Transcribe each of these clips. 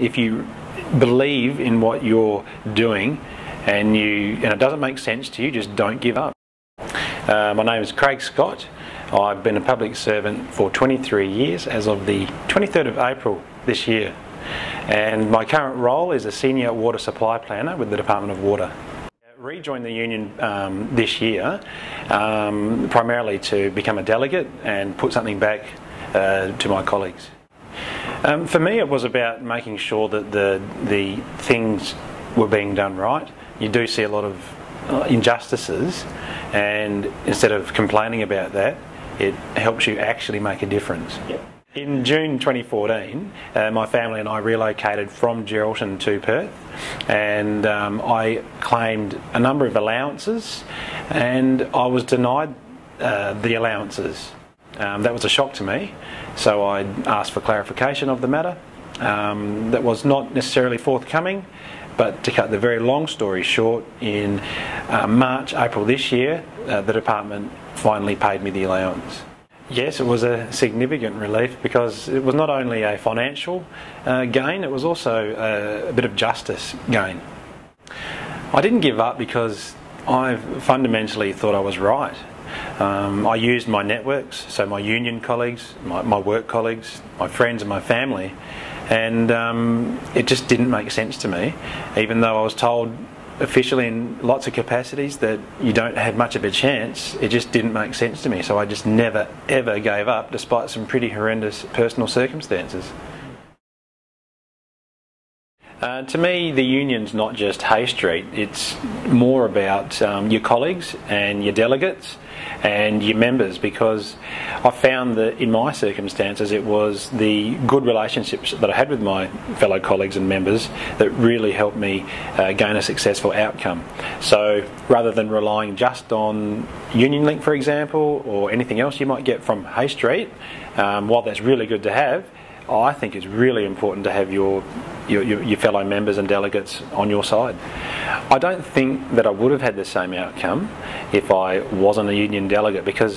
if you believe in what you're doing and it doesn't make sense to you, just don't give up. My name is Craig Scott. I've been a public servant for 23 years as of the 23rd of April this year, and my current role is a senior water supply planner with the Department of Water. I rejoined the union this year primarily to become a delegate and put something back to my colleagues. For me, it was about making sure that the things were being done right. You do see a lot of injustices, and instead of complaining about that, it helps you actually make a difference. Yep. In June 2014, my family and I relocated from Geraldton to Perth, and I claimed a number of allowances, and I was denied the allowances. That was a shock to me, so I asked for clarification of the matter. That was not necessarily forthcoming, but to cut the very long story short, in March, April this year, the department finally paid me the allowance. Yes, it was a significant relief, because it was not only a financial gain, it was also a bit of justice gain. I didn't give up because I fundamentally thought I was right. I used my networks, so my union colleagues, my work colleagues, my friends and my family, and it just didn't make sense to me, even though I was told officially in lots of capacities that you don't have much of a chance. It just didn't make sense to me, so I just never ever gave up, despite some pretty horrendous personal circumstances. To me, the union's not just Hay Street, it's more about your colleagues and your delegates and your members, because I found that in my circumstances it was the good relationships that I had with my fellow colleagues and members that really helped me gain a successful outcome. So rather than relying just on Union Link, for example, or anything else you might get from Hay Street, while that's really good to have, I think it's really important to have your fellow members and delegates on your side. I don't think that I would have had the same outcome if I wasn't a union delegate, because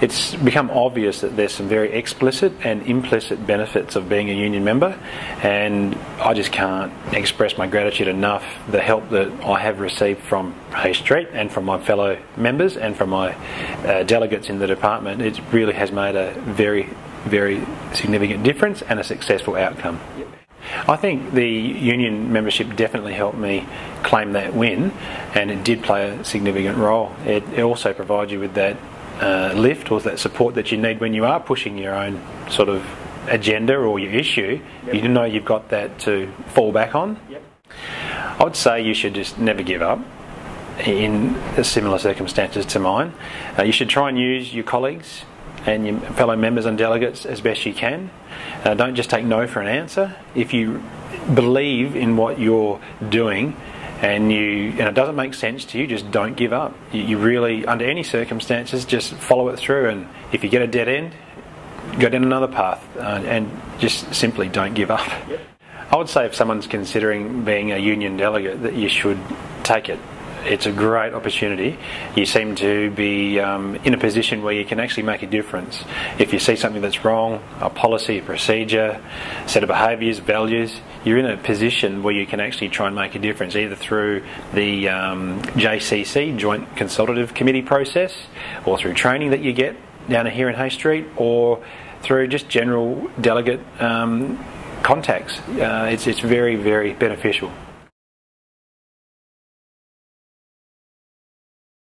it's become obvious that there's some very explicit and implicit benefits of being a union member, and I just can't express my gratitude enough, the help that I have received from Hay Street and from my fellow members and from my delegates in the department. It really has made a very, very significant difference and a successful outcome. I think the union membership definitely helped me claim that win, and it did play a significant role. It also provides you with that lift, or that support that you need when you are pushing your own sort of agenda or your issue. Yep. You know you've got that to fall back on. Yep. I would say you should just never give up in similar circumstances to mine. You should try and use your colleagues and your fellow members and delegates as best you can. Don't just take no for an answer. If you believe in what you're doing and it doesn't make sense to you, just don't give up. You really, under any circumstances, just follow it through, and if you get a dead end, go down another path, and just simply don't give up. Yep. I would say if someone's considering being a union delegate, that you should take it. It's a great opportunity. You seem to be in a position where you can actually make a difference. If you see something that's wrong, a policy, a procedure, a set of behaviours, values, you're in a position where you can actually try and make a difference, either through the JCC, Joint Consultative Committee process, or through training that you get down here in Hay Street, or through just general delegate contacts. It's very, very beneficial.